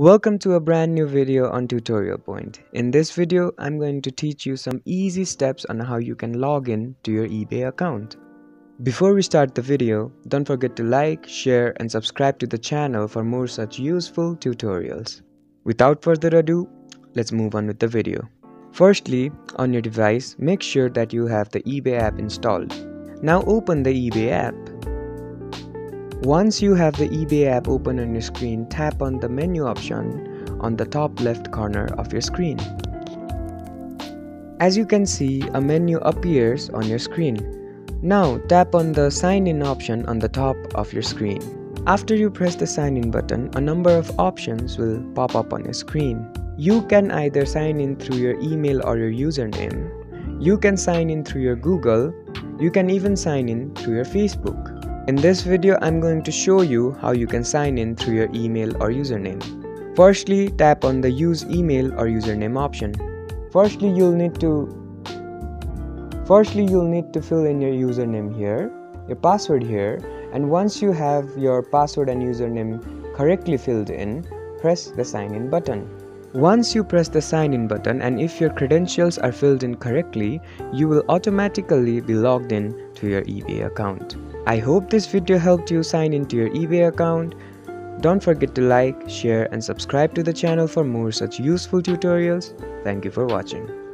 Welcome to a brand new video on Tutorial Point. In this video, I'm going to teach you some easy steps on how you can log in to your eBay account. Before we start the video, don't forget to like, share and subscribe to the channel for more such useful tutorials. Without further ado, let's move on with the video. Firstly, on your device, make sure that you have the eBay app installed. Now open the eBay app. Once you have the eBay app open on your screen, tap on the menu option on the top left corner of your screen. As you can see, a menu appears on your screen. Now tap on the sign in option on the top of your screen. After you press the sign in button, a number of options will pop up on your screen. You can either sign in through your email or your username. You can sign in through your Google. You can even sign in through your Facebook. In this video, I'm going to show you how you can sign in through your email or username. Firstly, tap on the Use Email or Username option. Firstly, you'll need to fill in your username here, your password here, and once you have your password and username correctly filled in, press the sign in button. Once you press the sign in button and if your credentials are filled in correctly, you will automatically be logged in to your eBay account. I hope this video helped you sign into your eBay account. Don't forget to like, share and subscribe to the channel for more such useful tutorials. Thank you for watching.